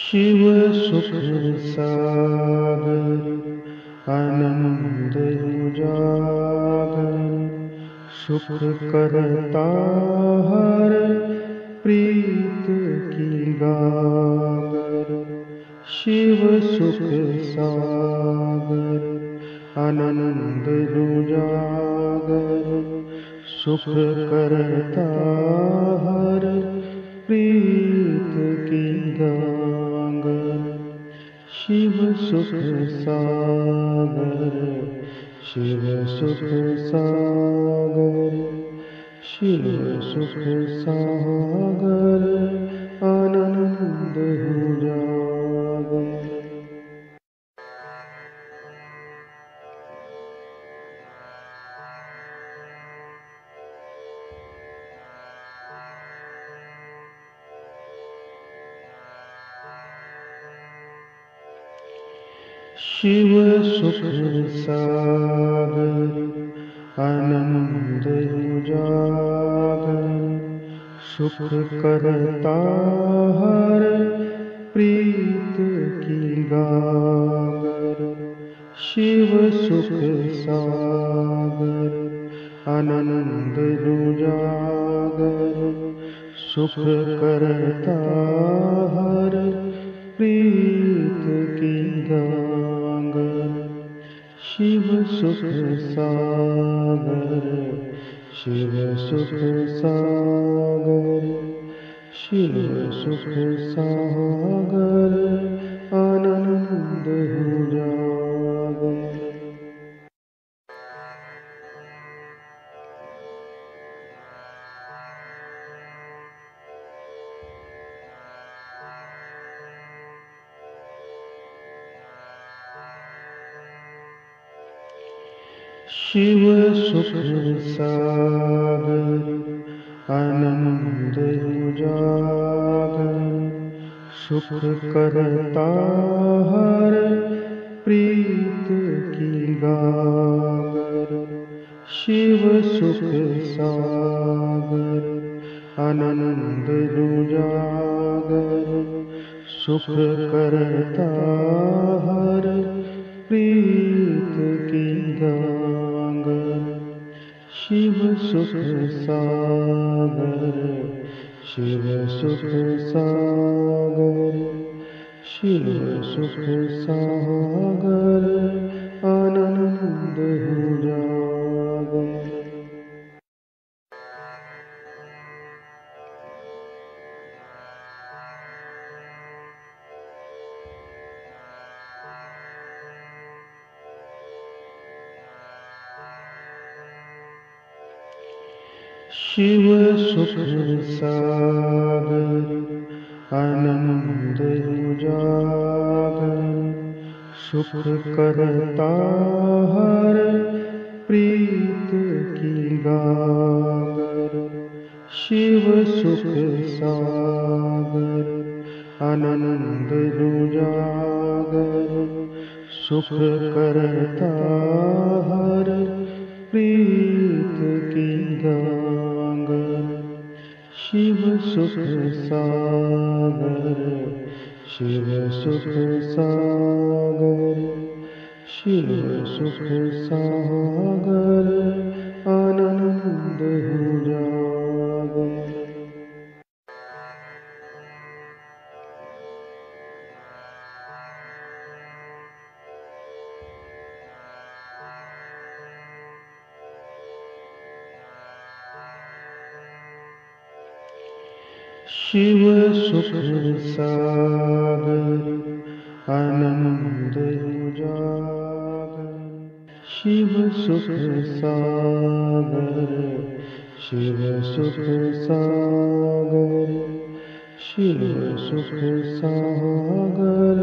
शिव सुख सागर आनंद उजागर सुख करता हर प्रीत की गागर। शिव सुख सागर आनंद उजागर सुख करता हर प्रीत की गागर। शिव सुख सागर आनंद उजागर। शिव सुख सागर आनंद उजागर सुख करता हर प्रीत की गागर। शिव सुख सागर आनंद उजागर सुख करता हर प्रीत की गागर। शिव सुख सागर आनंद उजागर। शिव सुख सागर आनंद उजागर सुख करता हर प्रीत की गागर। शिव सुख सागर आनंद उजागर सुख करता हर प्रीत की गागर। शिव सुख सागर आनंद उजागर। शिव सुख सागर आनंद उजागर सुख करता हर प्रीत की गागर। शिव सुख सागर आनंद उजागर सुख करता हर प्रीत की गागर। शिव सुख सागर आनंद उजागर। शिव सुख सागर आनंद उजागर शिव सुख सागर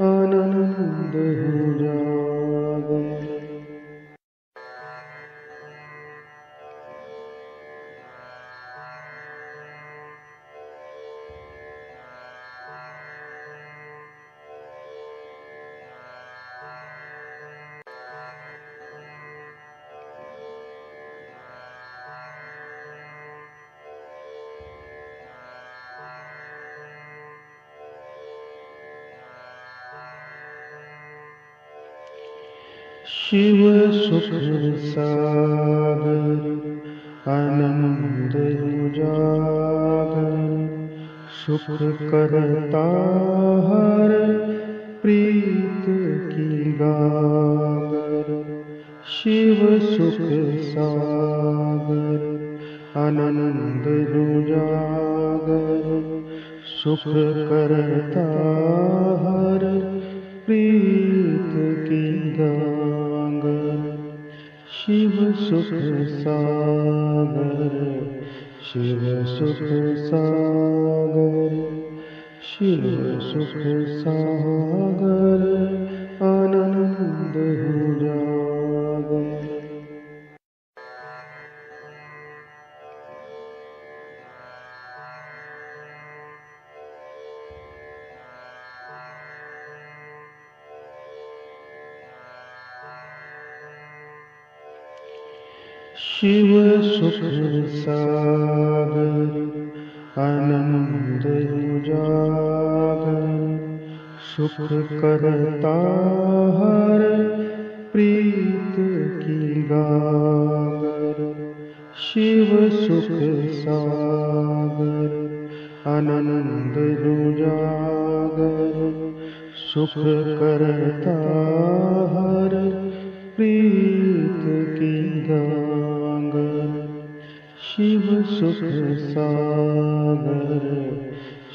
आनंद उजागर। शिव सुख सागर आनंद उजागर, सुख करता हर प्रीत की गागर। शिव सुख सागर आनंद उजागर, सुख करता हर प्रीत की गागर। शिव सुख सागर, शिव सुख सागर, शिव सुख सागर आनंद उजागर। शिव सुख सागर आनंद उजागर, सुख करता हर प्रीत की गागर। शिव सुख सागर आनंद उजागर, सुख करता हर प्रीत की गागर। शिव सुख सागर,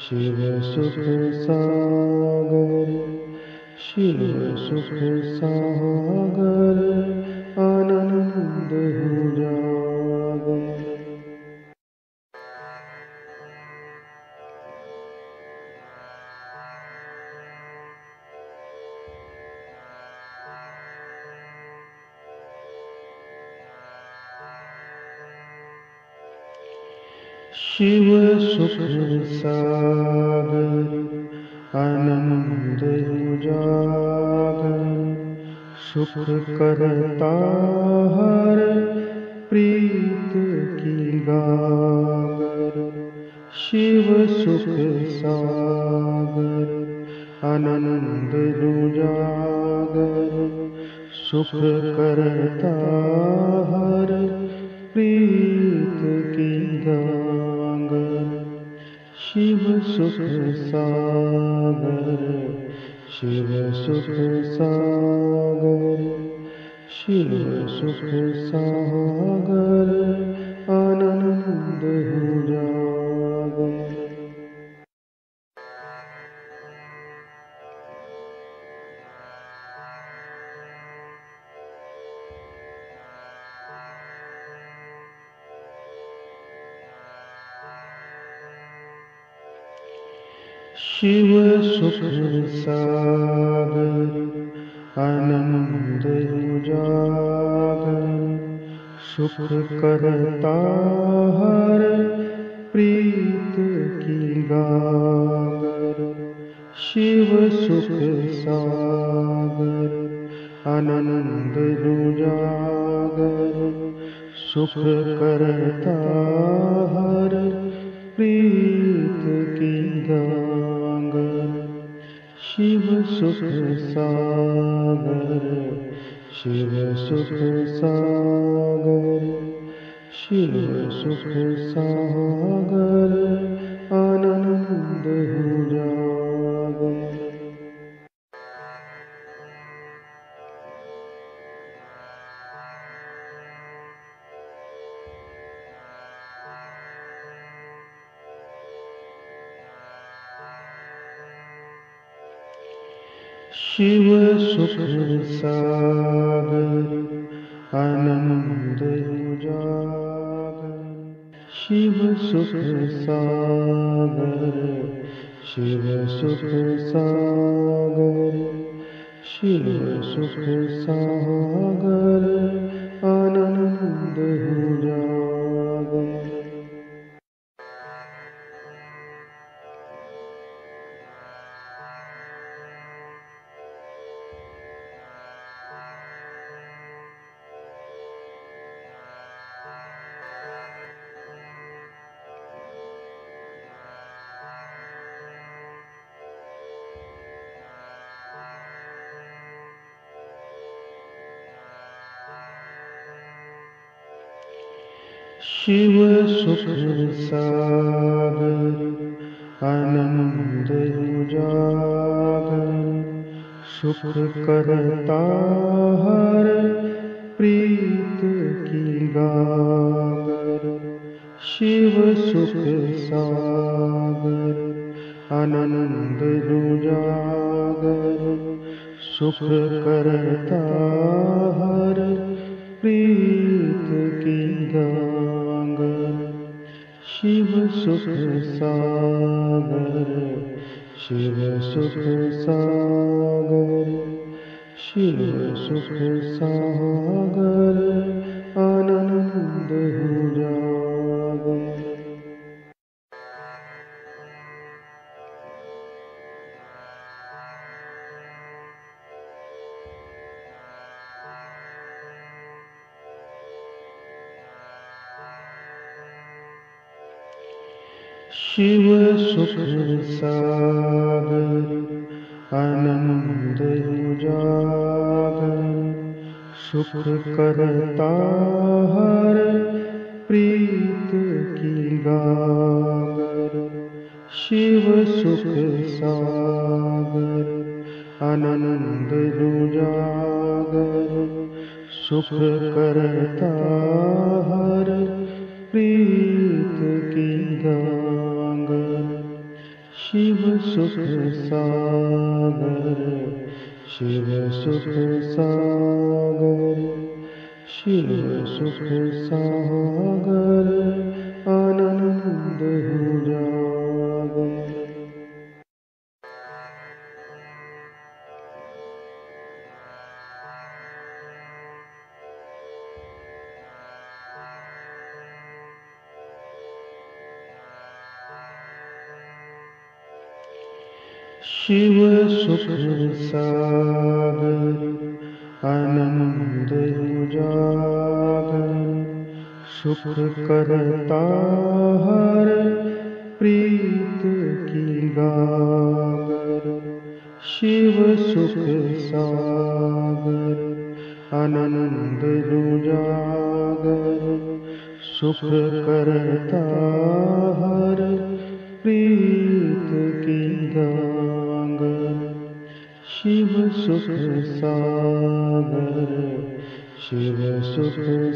शिव सुख सागर, शिव सुख सागर आनंद उजागर। शिव सुख सागर आनंद उजागर, सुख करता हर प्रीत की गागर। शिव सुख सागर आनंद उजागर, सुख करता हर प्रीत की गागर। शिव सुख सागर, शिव सुख सागर, शिव सुख सागर आनंद उजागर। शिव सुख सागर आनंद उजागर, सुख करता हर प्रीत की गागर। शिव सुख सागर आनंद उजागर, सुख करता हर प्रीत की गागर। शिव सुख सागर, शिव सुख सागर, शिव सुख सागर आनंद उजागर। शिव सुख सागर आनंद उजागर, शिव सुख सागर, शिव सुख सागर, शिव सुख सागर आनंद उजागर। शिव सुख सागर आनंद उजागर, सुख करता हर प्रीत की गागर। शिव सुख सागर आनंद उजागर, सुख करता हर प्रीत की गागर। शिव सुख सागर, आनंद उजागर। शिव सुख सागर आनंद उजागर, सुख करता हर प्रीत की गागर। शिव सुख सागर आनंद उजागर, सुख करता हर प्रीत की गागर। शिव सुख सागर आनंद उजागर। शिव सुख सागर आनंद उजागर, सुख करता हर प्रीत की गागर। शिव सुख सागर आनंद उजागर, सुख करता हर प्रीत की गागर। शिव सुख सागर आनंद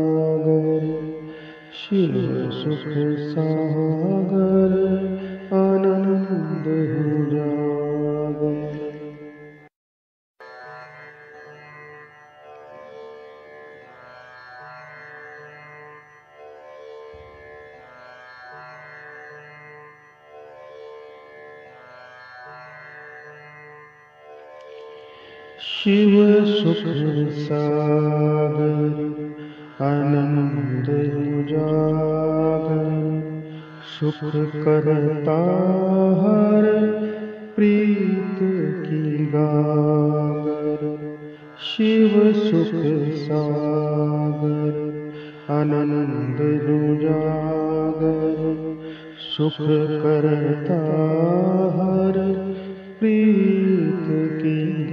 उजागर। शिव सुख सागर आनंद उजागर, सुख करता हर प्रीत की गागर। शिव सुख सागर आनंद उजागर, सुख करता हर प्रीत की गागर।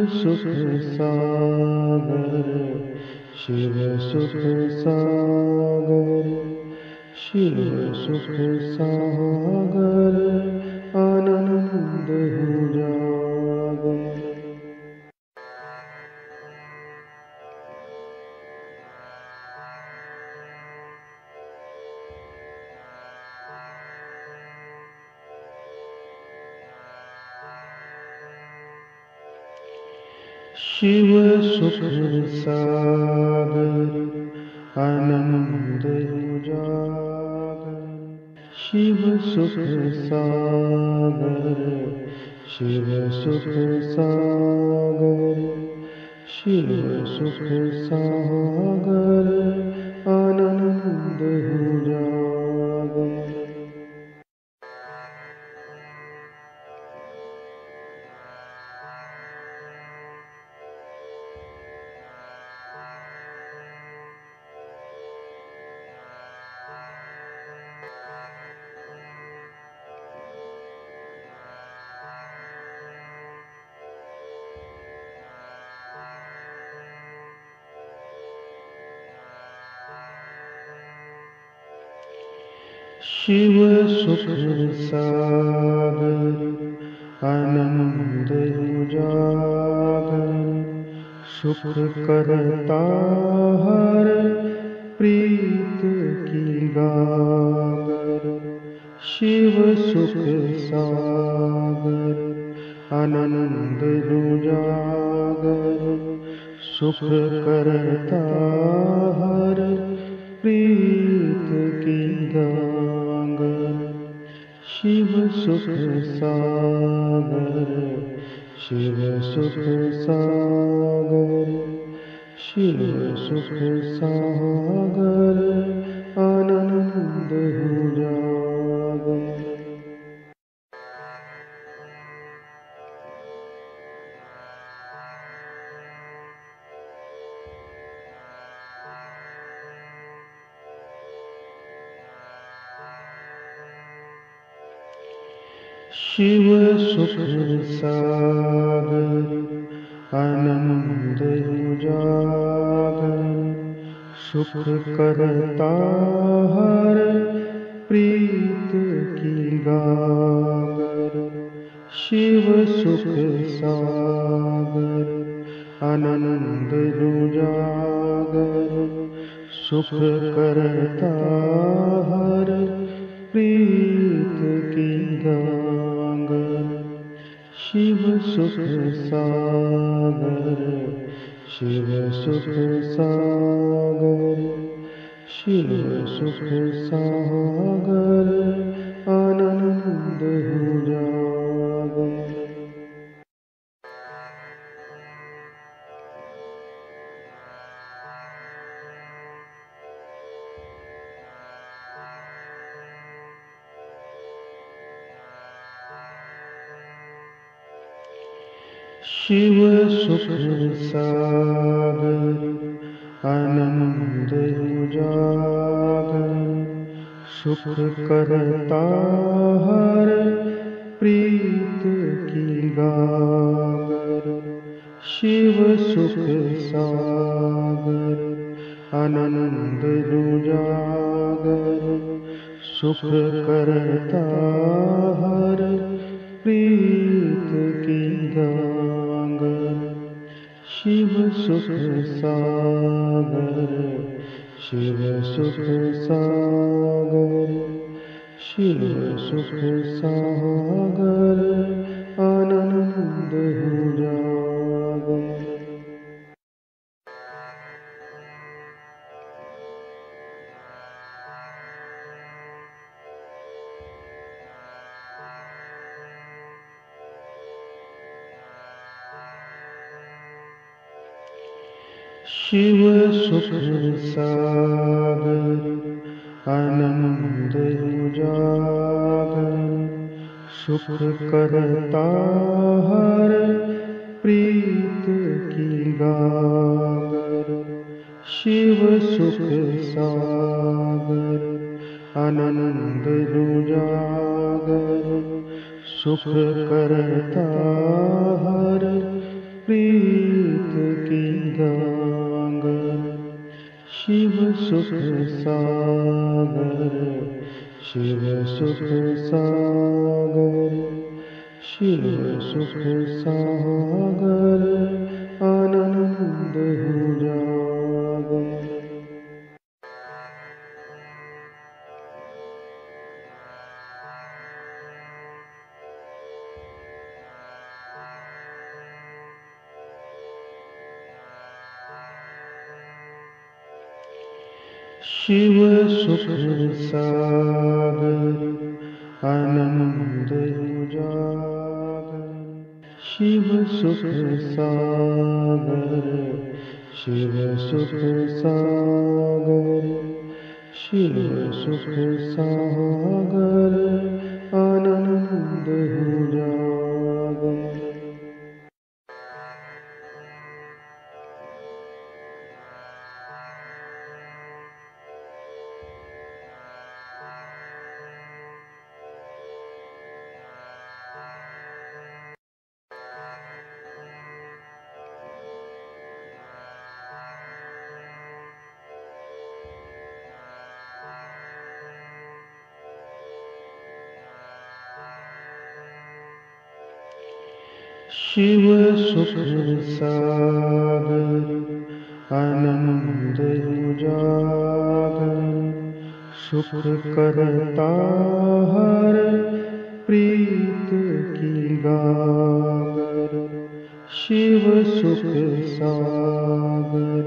शिव सुख सागर आनंद उजागर। शिव सुख सागर आनंद उजागर, शिव सुख सागर आनंद उजागर। शिव सुख सागर आनंद उजागर सुख करता हर प्रीत की गागर। शिव सुख सागर आनंद उजागर सुख करता हर प्रीत की गागर। शिव सुख सागर शिव सुख सागर शिव सुख सागर आनंद उजागर। शिव सुख सागर आनंद उजागर सुख करता हर प्रीत की गागर। शिव सुख सागर आनंद उजागर सुख करता हर प्रीत की गागर। शिव सुख सागर शिव सुख सागर शिव सुख सागर आनंद उजागर। शिव सुख सागर आनंद उजागर सुख करता हर प्रीत की गागर। शिव सुख सागर आनंद उजागर सुख करता हर प्रीत की गागर। शिव सुख सागर शिव सुख सागर शिव सुख सागर आनंद उजागर। शिव सुख सागर आनंद उजागर सुख करता हर प्रीत की गागर। शिव सुख सागर आनंद उजागर सुख करता हर प्रीत की गागर। शिव सुख सागर शिव सुख सागर शिव सुख सागर आनंद उजागर। शिव सुख सागर आनंद उजागर शिव सुख सागर शिव सुख सागर शिव सुख सागर आनंद उजागर। शिव सुख सागर आनंद उजागर सुख करता हर प्रीत की गागर। शिव सुख सागर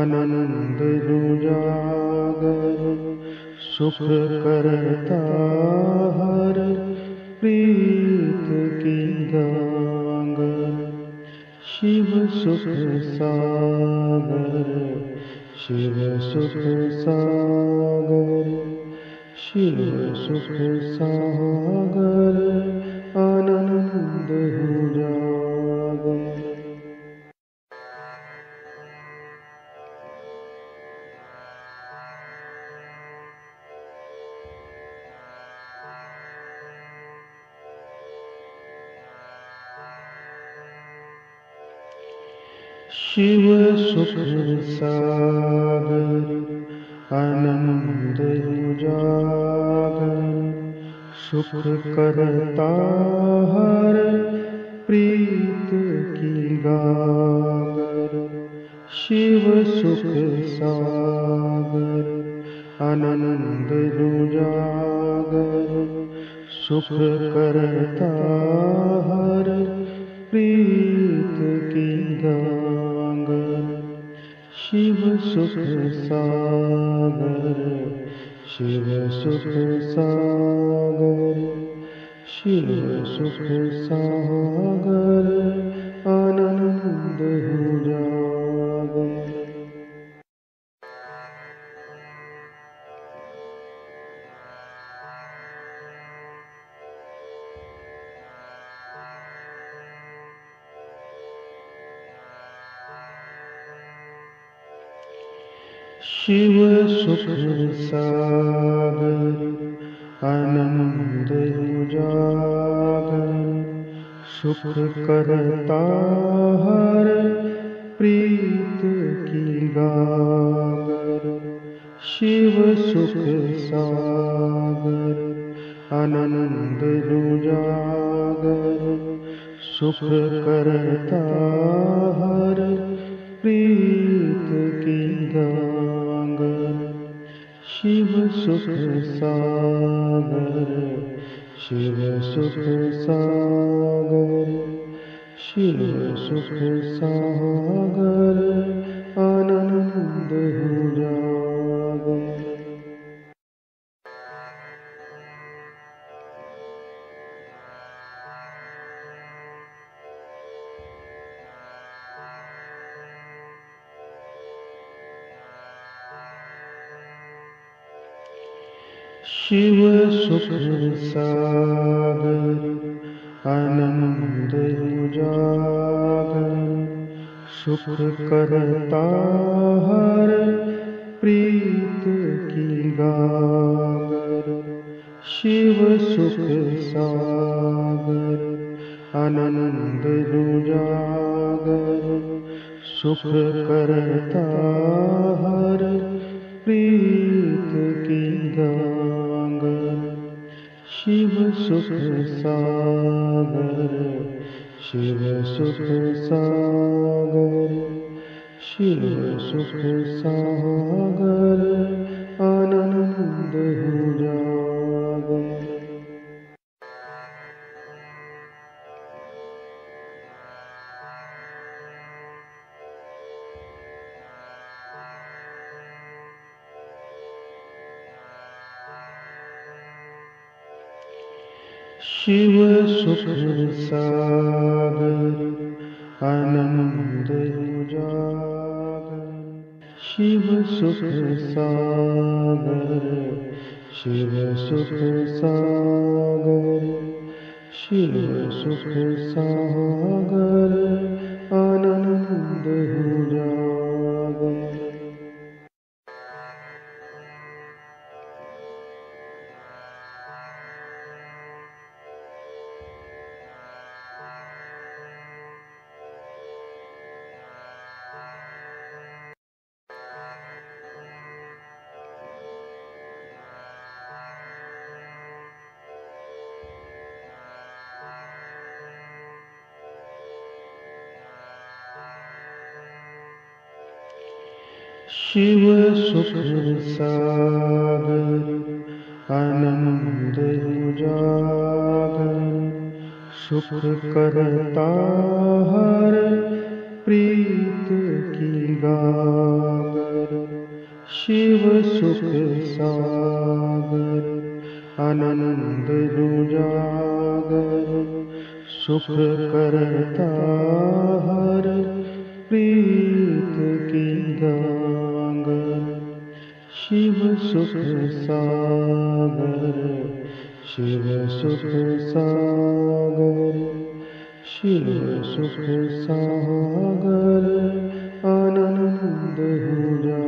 आनंद उजागर सुख करता हर प्रीत की गागर। शिव सुख सागर आनंद उजागर। शिव सुख सागर आनंद उजागर सुख करता हर प्रीत की गागर। शिव सुख सागर आनंद उजागर सुख करता हर प्रीत की गागर। शिव सुख सागर आनंद उजागर। शिव सुख सागर आनंद उजागर सुख करता हर प्रीत की गागर। शिव सुख सागर आनंद उजागर सुख करता हर प्रीत की गागर। शिव सुख सागर आनंद उजागर। शिव सुख सागर आनंद उजागर सुख करता हर प्रीत की गागर। शिव सुख सागर आनंद उजागर सुख करता हर प्रीत की गागर। शिव सुख सागर आनंद उजागर। शिव सुख सागर आनंद उजागर शिव सुख सागर आनंद उजागर। शिव सुख सागर आनंद उजागर सुख करता हर प्रीत की गागर। शिव सुख सागर आनंद उजागर सुख करता हर प्रीत की गागर। शिव सुख सागर शिव सुख सागर शिव सुख सागर आनंद उजागर।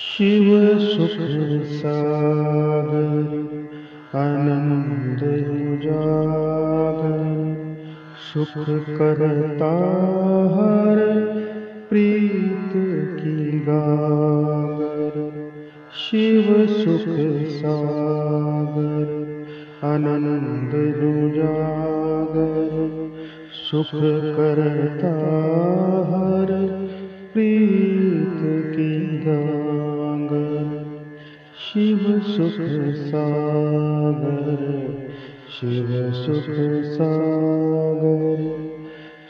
शिव सुख सागर आनंद उजागर सुख करता हर प्रीत की गागर। शिव सुख सागर आनंद उजागर सुख करता हर प्रीत की गागर। शिव सुख सागर शिव सुख सागर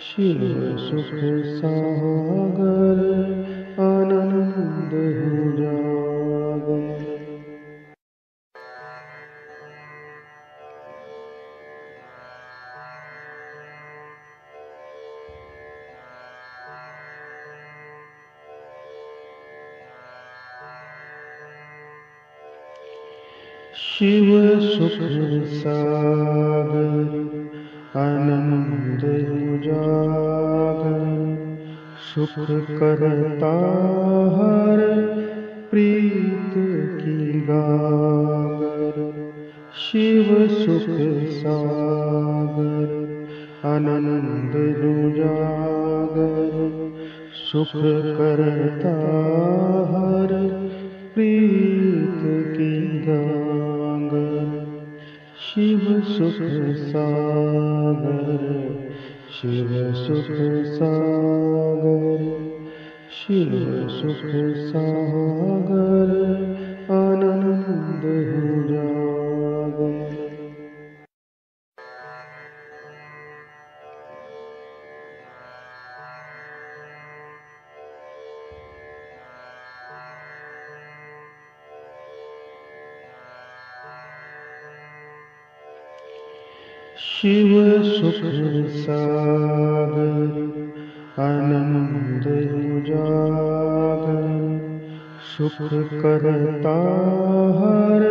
शिव सुख सागर आनंद उजागर। शिव सुख सागर आनंद उजागर सुख करता हर प्रीत की गागर। शिव सुख सागर आनंद उजागर सुख करता हर प्रीत की गागर। शिव सुख सागर शिव सुख सागर शिव सुख सागर आनंद उजागर। शिव सुख सागर आनंद उजागर सुख करता हर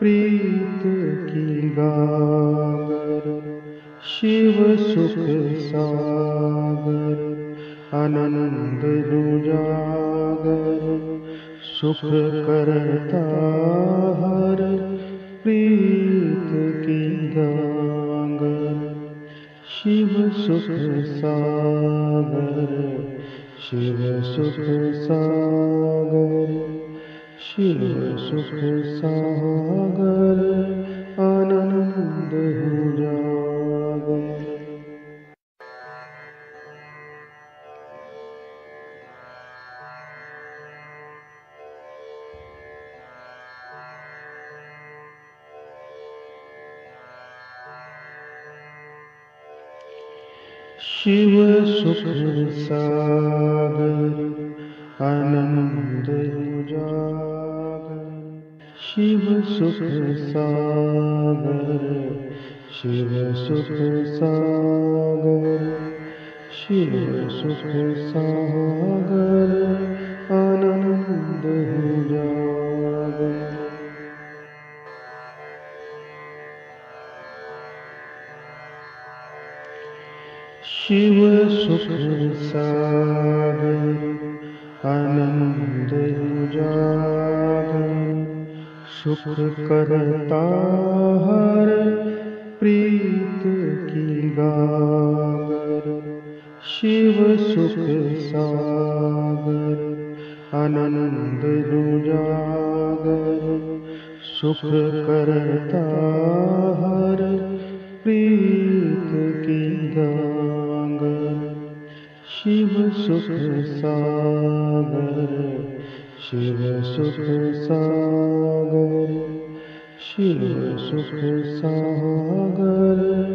प्रीत की गागर। शिव सुख सागर आनंद उजागर सुख करता हर प्रीत की गागर। शिव सुख सागर शिव सुख सागर शिव सुख सागर आनंद उजागर। शिव सुख सागर आनंद उजागर शिव सुख सागर शिव सुख सागर शिव सुख सागर आनंद उजागर। शिव सुख सागर आनंद उजागर सुख करता हर प्रीत की गागर। शिव सुख सागर आनंद उजागर सुख करता हर प्रीत की गागर। शिव सुख सागर, शिव सुख सागर, शिव सुख सागर।